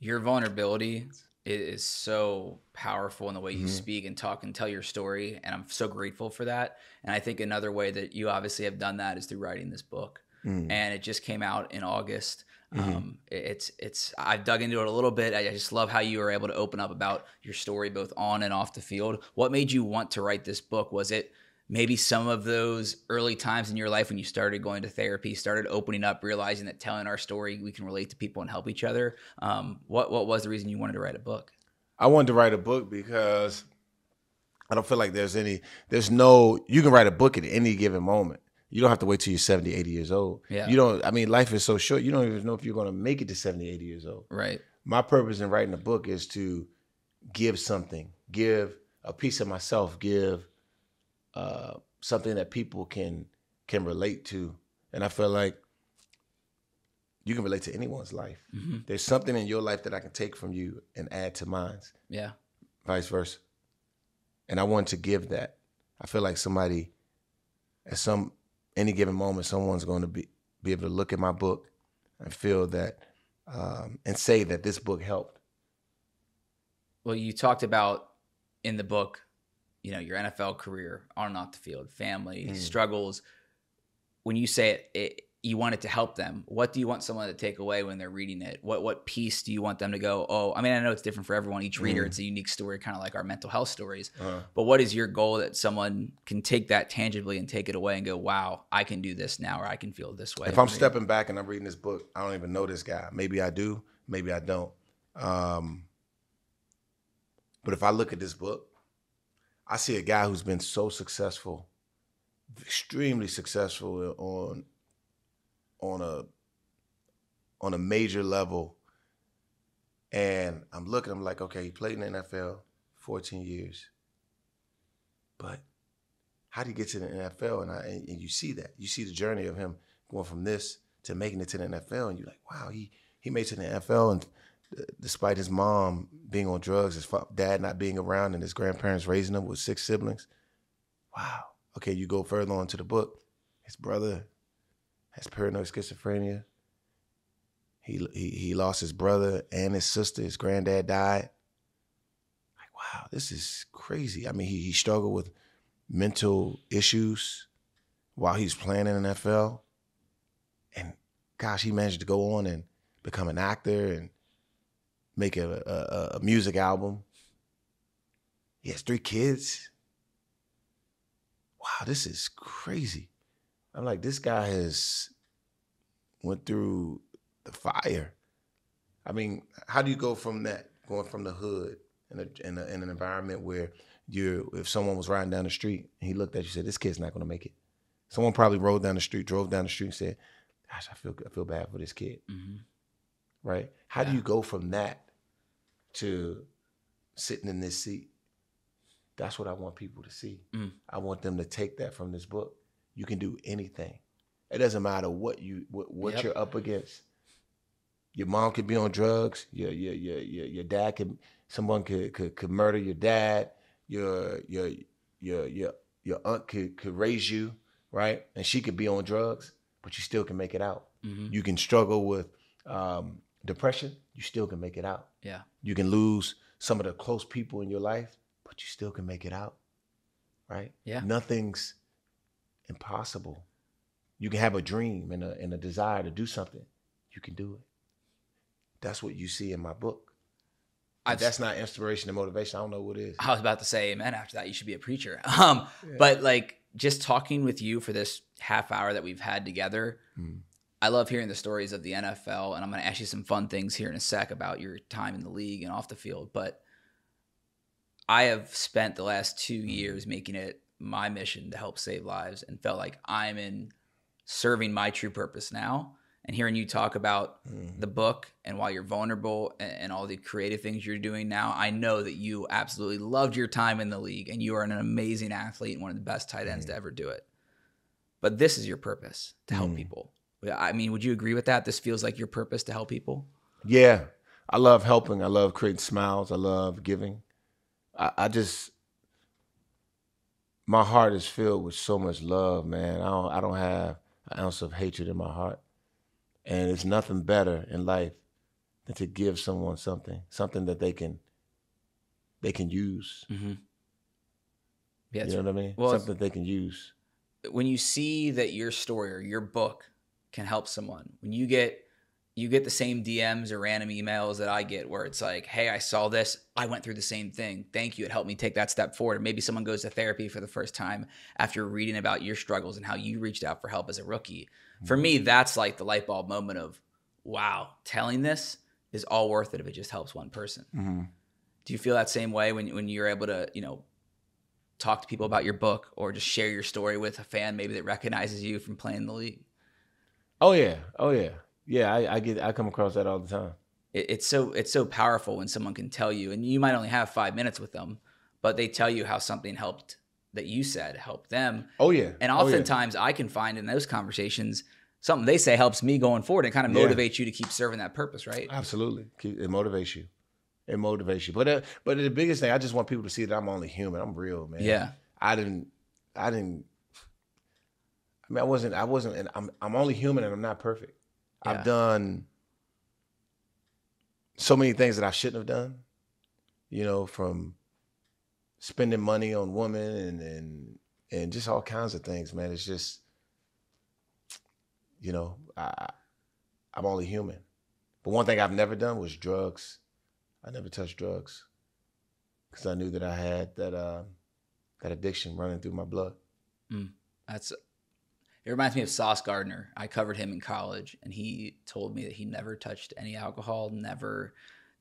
Your vulnerability is so powerful in the way you mm-hmm. speak and talk and tell your story. And I'm so grateful for that. And I think another way that you obviously have done that is through writing this book. Mm. And it just came out in August. Mm-hmm. Um, it's, it's, I've dug into it a little bit. I just love how you were able to open up about your story, both on and off the field. What made you want to write this book? Was it maybe some of those early times in your life when you started going to therapy, started opening up, realizing that telling our story, we can relate to people and help each other? Um, what what was the reason you wanted to write a book? I wanted to write a book because I don't feel like there's any, there's no, you can write a book at any given moment. You don't have to wait till you're seventy, eighty years old. Yeah. You don't, I mean, life is so short. You don't even know if you're going to make it to seventy, eighty years old. Right. My purpose in writing a book is to give something, give a piece of myself, give Uh, something that people can can relate to. And I feel like you can relate to anyone's life. Mm-hmm. There's something in your life that I can take from you and add to mine. Yeah. Vice versa. And I want to give that. I feel like somebody, at some any given moment, someone's going to be, be able to look at my book and feel that um, and say that this book helped. Well, you talked about in the book, you know, your N F L career, on and off the field, family, mm. struggles. When you say it, it, you want it to help them. What do you want someone to take away when they're reading it? What what piece do you want them to go, oh, I mean, I know it's different for everyone. Each reader, mm. it's a unique story, kind of like our mental health stories. Uh-huh. But what is your goal that someone can take that tangibly and take it away and go, wow, I can do this now, or I can feel this way? If I'm stepping back and I'm reading this book, I don't even know this guy. Maybe I do, maybe I don't. Um, but if I look at this book, I see a guy who's been so successful, extremely successful on on a on a major level. And I'm looking, I'm like, okay, he played in the N F L fourteen years. But how did he get to the N F L? And I and, and you see that. You see the journey of him going from this to making it to the N F L. And you're like, wow, he he made it to the N F L. And th- despite his mom being on drugs, his fa- dad not being around, and his grandparents raising him with six siblings. Wow. Okay, you go further on to the book. His brother has paranoid schizophrenia. He he he lost his brother and his sister. His granddad died. Like, wow, this is crazy. I mean, he he struggled with mental issues while he's playing in the N F L. And gosh, he managed to go on and become an actor and make a a, a music album. He has three kids. Wow, this is crazy. I'm like, this guy has went through the fire. I mean, how do you go from that, going from the hood in, a, in, a, in an environment where you're, if someone was riding down the street and he looked at you and said, this kid's not going to make it. Someone probably rode down the street, drove down the street and said, gosh, I feel I feel bad for this kid. Mm-hmm. Right? How yeah. do you go from that to sitting in this seat? That's what I want people to see. Mm. I want them to take that from this book. You can do anything. It doesn't matter what you what, what yep. you're up against. Your mom could be on drugs. Your your your your, your dad could someone could, could could murder your dad. Your your your your your aunt could could raise you, right? And she could be on drugs, but you still can make it out. Mm-hmm. You can struggle with um, depression. You still can make it out. Yeah. You can lose some of the close people in your life, but you still can make it out, right? Yeah. Nothing's impossible. You can have a dream and a, and a desire to do something. You can do it. That's what you see in my book. Just, that's not inspiration and motivation. I don't know what it is. I was about to say amen after that. You should be a preacher. Um, yeah. But like just talking with you for this half hour that we've had together, mm. I love hearing the stories of the N F L. And I'm going to ask you some fun things here in a sec about your time in the league and off the field. But I have spent the last two years making it my mission to help save lives and felt like I'm in serving my true purpose now. And hearing you talk about mm-hmm. the book and why you're vulnerable and, and all the creative things you're doing now, I know that you absolutely loved your time in the league and you are an amazing athlete and one of the best tight ends mm-hmm. to ever do it. But this is your purpose, to help mm-hmm. people. I mean, would you agree with that? This feels like your purpose, to help people? Yeah. I love helping. I love creating smiles. I love giving. I, I just... My heart is filled with so much love, man. I don't, I don't have an ounce of hatred in my heart. And it's nothing better in life than to give someone something, something that they can they can use. Mm-hmm. Yeah, you know what I mean? Well, something that they can use. When you see that your story or your book can help someone, when you get you get the same D Ms or random emails that I get where it's like, hey, I saw this. I went through the same thing. Thank you. It helped me take that step forward. Or maybe someone goes to therapy for the first time after reading about your struggles and how you reached out for help as a rookie. Mm-hmm. For me, that's like the light bulb moment of, wow, telling this is all worth it if it just helps one person. Mm-hmm. Do you feel that same way when, when you're able to, you know, talk to people about your book or just share your story with a fan maybe that recognizes you from playing the league? Oh, yeah. Oh, yeah. Yeah, I, I get. I come across that all the time. It, it's so it's so powerful when someone can tell you, and you might only have five minutes with them, but they tell you how something helped that you said helped them. Oh yeah. And oftentimes oh, yeah. I can find in those conversations something they say helps me going forward. It kind of motivates yeah. you to keep serving that purpose, right? Absolutely. It motivates you. It motivates you. But uh, but the biggest thing, I just want people to see that I'm only human. I'm real, man. Yeah. I didn't, I didn't, I mean, I wasn't, I wasn't, and I'm, I'm only human and I'm not perfect. Yeah. I've done so many things that I shouldn't have done, you know, from spending money on women and, and, and just all kinds of things, man. It's just, you know, I, I'm only human. But one thing I've never done was drugs. I never touched drugs because I knew that I had that uh, that addiction running through my blood. Mm, that's it reminds me of Sauce Gardner. I covered him in college, and he told me that he never touched any alcohol, never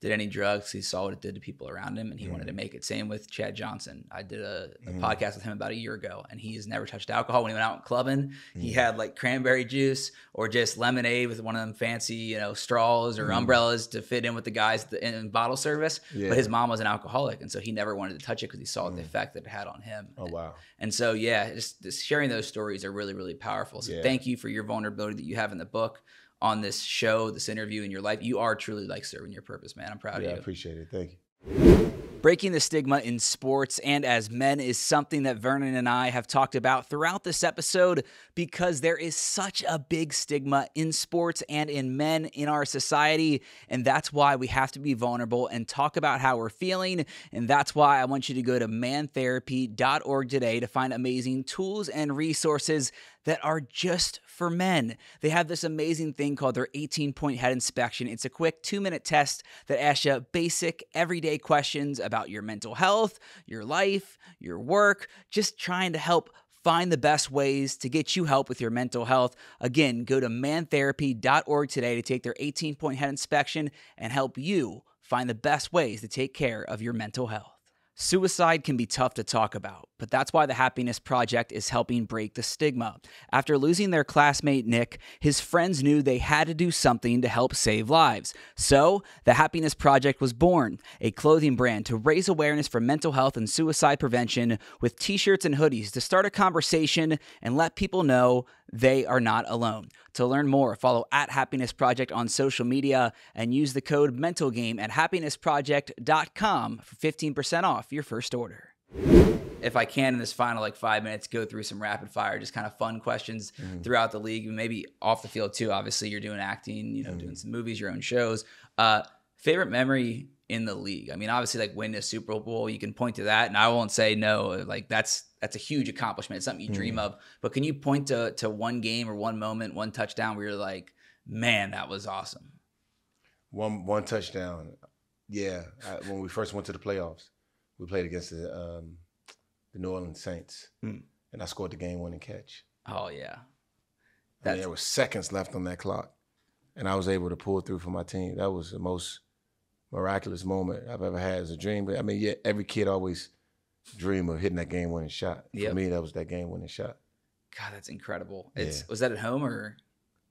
did any drugs. He saw what it did to people around him, and he mm. wanted to make it. Same with Chad Johnson. I did a, a mm. podcast with him about a year ago, and he has never touched alcohol. When he went out clubbing, mm. he had like cranberry juice or just lemonade with one of them fancy, you know, straws or mm. umbrellas to fit in with the guys in bottle service. Yeah. But his mom was an alcoholic, and so he never wanted to touch it because he saw mm. the effect that it had on him. Oh, wow. And, and so, yeah, just, just sharing those stories are really, really powerful. So yeah. thank you for your vulnerability that you have in the book, on this show, this interview, in your life. You are truly like serving your purpose, man. I'm proud yeah, of you. I appreciate it. Thank you. Breaking the stigma in sports and as men is something that Vernon and I have talked about throughout this episode, because there is such a big stigma in sports and in men in our society. And that's why we have to be vulnerable and talk about how we're feeling. And that's why I want you to go to man therapy dot org today to find amazing tools and resources that are just for men. They have this amazing thing called their eighteen point head inspection. It's a quick two minute test that asks you basic, everyday questions about your mental health, your life, your work, just trying to help find the best ways to get you help with your mental health. Again, go to man therapy dot org today to take their eighteen point head inspection and help you find the best ways to take care of your mental health. Suicide can be tough to talk about, but that's why the Happiness Project is helping break the stigma. After losing their classmate, Nick, his friends knew they had to do something to help save lives. So the Happiness Project was born, a clothing brand to raise awareness for mental health and suicide prevention, with t-shirts and hoodies to start a conversation and let people know they are not alone. To learn more, follow at Happiness Project on social media and use the code mental game at happiness project dot com for fifteen percent off your first order. If I can, in this final like five minutes, go through some rapid fire, just kind of fun questions mm-hmm. throughout the league, maybe off the field too. Obviously, you're doing acting, you know, mm-hmm. doing some movies, your own shows. Uh, favorite memory in the league? I mean, obviously, like winning a Super Bowl, you can point to that, and I won't say no. Like that's that's a huge accomplishment. It's something you dream mm. of. But can you point to to one game or one moment, one touchdown where you're like, man, that was awesome? One one touchdown, yeah. I, when we first went to the playoffs, we played against the um, the New Orleans Saints, mm. and I scored the game-winning catch. Oh yeah, I mean, there were seconds left on that clock, and I was able to pull through for my team. That was the most miraculous moment I've ever had as a dream. But I mean, yeah, every kid always dream of hitting that game-winning shot. Yep. For me, that was that game-winning shot. God, that's incredible. It's yeah. Was that at home or?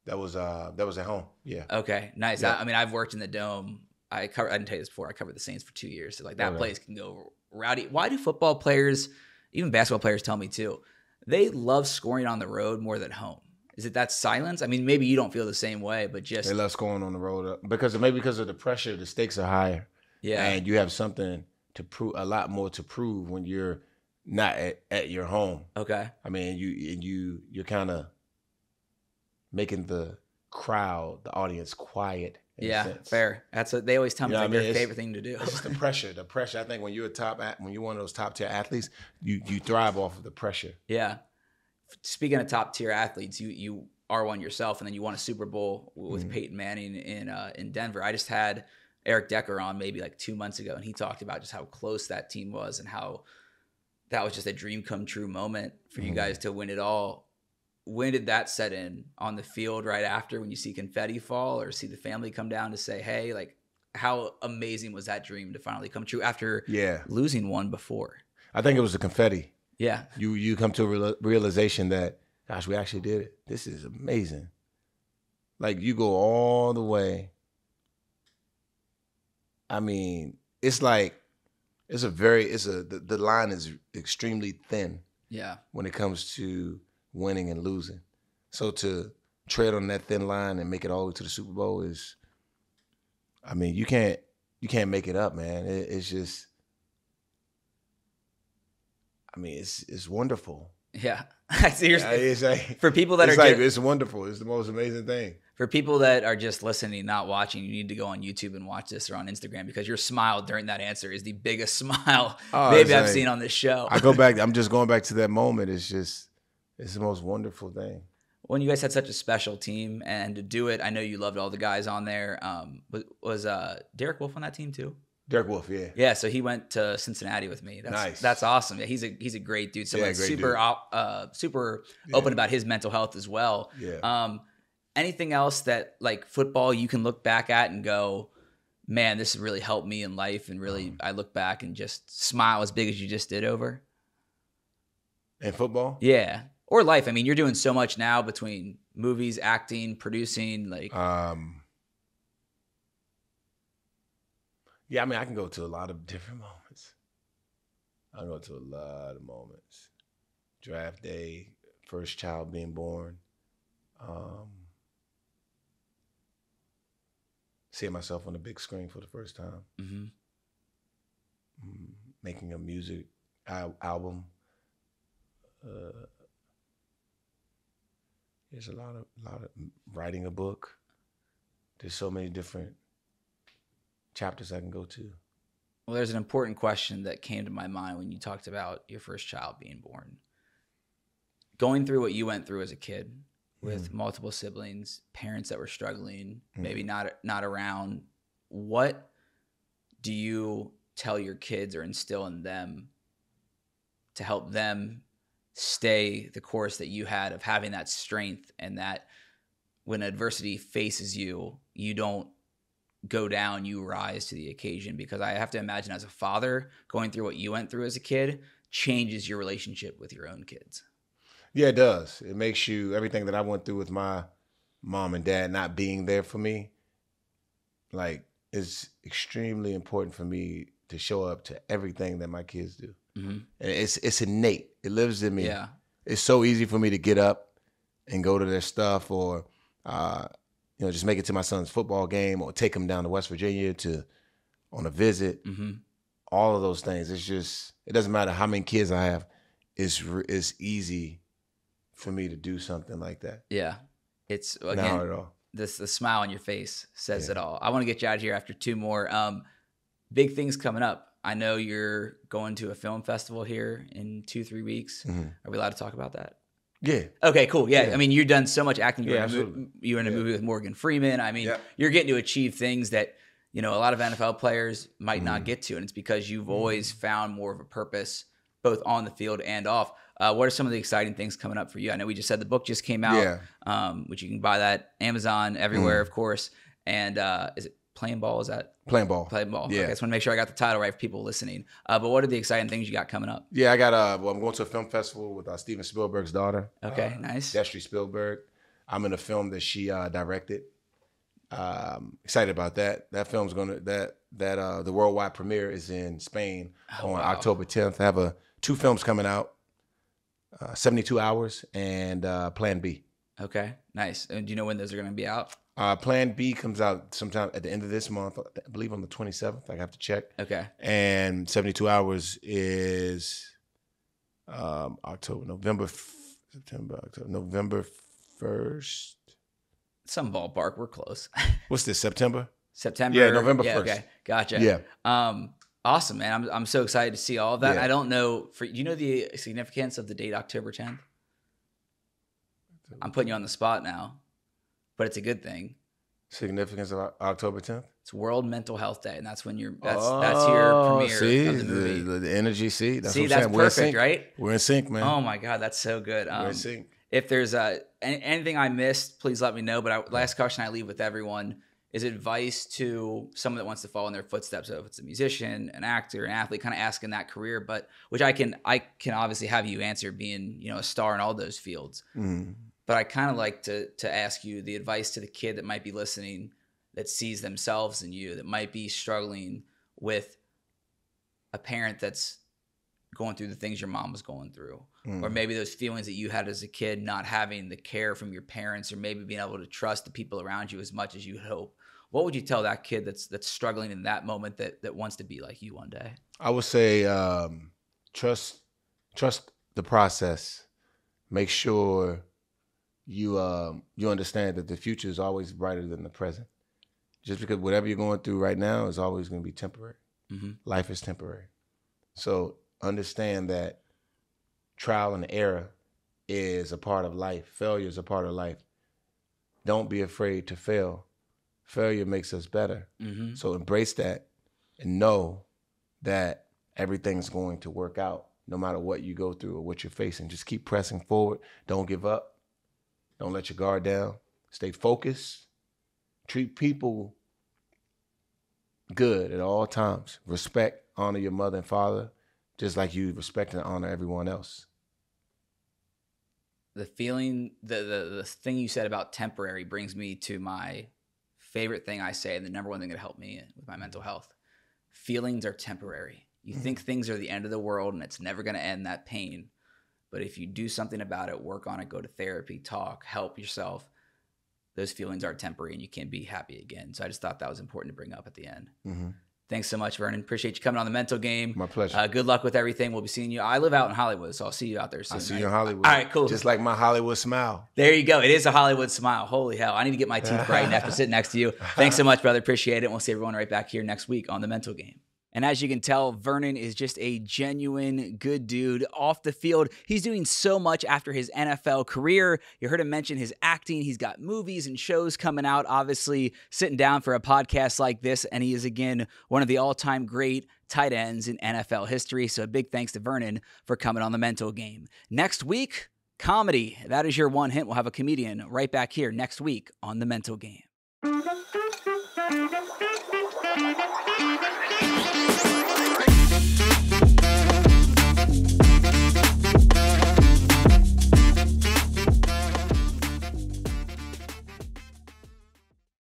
That was uh, that was at home. Yeah. Okay, nice. Yep. I, I mean, I've worked in the Dome. I cover. I didn't tell you this before. I covered the Saints for two years. So like that oh, place right. can go rowdy. Why do football players, even basketball players, tell me too? They love scoring on the road more than home. Is it that silence? I mean, maybe you don't feel the same way, but just they love scoring on the road because maybe because of the pressure, the stakes are higher. Yeah, and you have something to prove, a lot more to prove when you're not at, at your home. Okay, I mean, you and you you're kind of making the crowd, the audience, quiet. Yeah, fair. That's what they always tell me. You know, like I mean, their favorite thing to do. It's the pressure. The pressure. I think when you're a top, when you're one of those top tier athletes, you you thrive off of the pressure. Yeah. Speaking of top tier athletes, you you are one yourself, and then you won a Super Bowl with mm-hmm. Peyton Manning in uh, in Denver. I just had Eric Decker on maybe like two months ago, and he talked about just how close that team was and how that was just a dream come true moment for mm-hmm. you guys to win it all. When did that set in on the field right after, when you see confetti fall or see the family come down to say, hey, like how amazing was that dream to finally come true after yeah. losing one before? I think it was the confetti. Yeah. You you come to a real, realization that, gosh, we actually did it. This is amazing. Like you go all the way. I mean, it's like, it's a very, it's a, the, the line is extremely thin. Yeah. When it comes to winning and losing. So to tread on that thin line and make it all the way to the Super Bowl is, I mean, you can't you can't make it up, man. It, it's just, I mean, it's it's wonderful. Yeah, I seriously. Yeah, it's like, for people that it's are, like, just, it's wonderful. It's the most amazing thing. For people that are just listening, not watching, you need to go on YouTube and watch this, or on Instagram, because your smile during that answer is the biggest smile oh, maybe I've like, seen on this show. I go back. I'm just going back to that moment. It's just, it's the most wonderful thing. When you guys had such a special team and to do it, I know you loved all the guys on there. Um, was was uh, Derek Wolfe on that team too? Derek Wolfe, yeah. Yeah, so he went to Cincinnati with me. That's, nice. That's awesome. Yeah, he's a he's a great dude. So yeah, great super dude. Op, uh, super yeah. open about his mental health as well. Yeah. Um, anything else that, like, football you can look back at and go, man, this really helped me in life, and really mm. I look back and just smile as big as you just did over? And football? Yeah. Or life. I mean, you're doing so much now between movies, acting, producing, like. Um, yeah, I mean, I can go to a lot of different moments. I can go to a lot of moments. Draft day, first child being born. Um, seeing myself on the big screen for the first time. Mm-hmm. Mm, making a music al album. Uh, There's a lot of, lot of writing a book. There's so many different chapters I can go to. Well, there's an important question that came to my mind when you talked about your first child being born. Going through what you went through as a kid with mm. multiple siblings, parents that were struggling, mm. maybe not, not around, what do you tell your kids or instill in them to help them stay the course that you had of having that strength, and that when adversity faces you, you don't go down, you rise to the occasion? Because I have to imagine, as a father, going through what you went through as a kid changes your relationship with your own kids. Yeah, it does. It makes you, everything that I went through with my mom and dad not being there for me, like, it's extremely important for me to show up to everything that my kids do. Mm-hmm. And it's it's innate. It lives in me. Yeah. It's so easy for me to get up and go to their stuff, or uh, you know, just make it to my son's football game, or take him down to West Virginia to on a visit. Mm-hmm. All of those things. It's just, it doesn't matter how many kids I have. It's it's easy for me to do something like that. Yeah, it's again, not at all. This the smile on your face says yeah. it all. I want to get you out of here after two more. Um, big things coming up. I know you're going to a film festival here in two, three weeks. Mm-hmm. Are we allowed to talk about that? Yeah. Okay, cool. Yeah. yeah. I mean, you've done so much acting. You yeah, absolutely. You were in a yeah. movie with Morgan Freeman. I mean, yeah. you're getting to achieve things that, you know, a lot of N F L players might mm-hmm. not get to. And it's because you've always found more of a purpose, both on the field and off. Uh, what are some of the exciting things coming up for you? I know we just said the book just came out, yeah. um, which you can buy that Amazon everywhere, mm-hmm. of course. And uh, is it Playing Ball? Is that? Playing Ball. Playing Ball. Yeah. Okay, I just want to make sure I got the title right for people listening. Uh, but what are the exciting things you got coming up? Yeah, I got, uh, well, I'm going to a film festival with uh, Steven Spielberg's daughter. Okay, uh, nice. Destry Spielberg. I'm in a film that she uh, directed. Um, excited about that. That film's going to, that, that, uh, the worldwide premiere is in Spain oh, on wow. October tenth. I have a, two films coming out, uh, seventy-two hours and uh, Plan B. Okay, nice. And do you know when those are going to be out? Uh, Plan B comes out sometime at the end of this month, I believe on the twenty-seventh. I have to check. Okay. And seventy-two hours is um, October, November, September, October, November first. Some ballpark. We're close. What's this, September? September. Yeah, November first. Yeah, okay. Gotcha. Yeah. Um, awesome, man. I'm, I'm so excited to see all of that. Yeah. I don't know. For, do you know the significance of the date October tenth? I'm putting you on the spot now. But it's a good thing. Significance of October tenth? It's World Mental Health Day, and that's when you're, that's, oh, that's your premiere see, of the movie. The, the energy, see? That's see, what I'm that's saying. Perfect, right? We're in sync, man. Oh my God, that's so good. Um, We're in sync. If there's uh, any, anything I missed, please let me know. But I, last caution I leave with everyone is advice to someone that wants to follow in their footsteps. So if it's a musician, an actor, an athlete, kind of asking that career, but which I can, I can obviously have you answer being, you know, a star in all those fields. Mm. But I kind of like to to ask you the advice to the kid that might be listening, that sees themselves in you, that might be struggling with a parent that's going through the things your mom was going through, Mm. Or maybe those feelings that you had as a kid, not having the care from your parents, or maybe being able to trust the people around you as much as you hope. What would you tell that kid that's that's struggling in that moment that that wants to be like you one day? I would say um, trust trust the process. Make sure you uh, you understand that the future is always brighter than the present. Just because whatever you're going through right now is always going to be temporary. Mm-hmm. Life is temporary. So understand that trial and error is a part of life. Failure is a part of life. Don't be afraid to fail. Failure makes us better. Mm-hmm. So embrace that and know that everything's going to work out no matter what you go through or what you're facing. Just keep pressing forward. Don't give up. Don't let your guard down. Stay focused. Treat people good at all times. Respect, honor your mother and father, just like you respect and honor everyone else. The feeling, the, the the thing you said about temporary brings me to my favorite thing I say, and the number one thing that helped me with my mental health. Feelings are temporary. You mm-hmm. think things are the end of the world and it's never going to end, that pain. But if you do something about it, work on it, go to therapy, talk, help yourself, those feelings are temporary and you can be happy again. So I just thought that was important to bring up at the end. Mm-hmm. Thanks so much, Vernon. Appreciate you coming on The Mental Game. My pleasure. Uh, good luck with everything. We'll be seeing you. I live out in Hollywood, so I'll see you out there soon. I'll see right? you in Hollywood. All right, cool. Just like my Hollywood smile. There you go. It is a Hollywood smile. Holy hell. I need to get my teeth brightened after sitting next to you. Thanks so much, brother. Appreciate it. We'll see everyone right back here next week on The Mental Game. And as you can tell, Vernon is just a genuine good dude off the field. He's doing so much after his N F L career. You heard him mention his acting. He's got movies and shows coming out, obviously sitting down for a podcast like this. And he is, again, one of the all-time great tight ends in N F L history. So a big thanks to Vernon for coming on The Mental Game. Next week, comedy. That is your one hint. We'll have a comedian right back here next week on The Mental Game.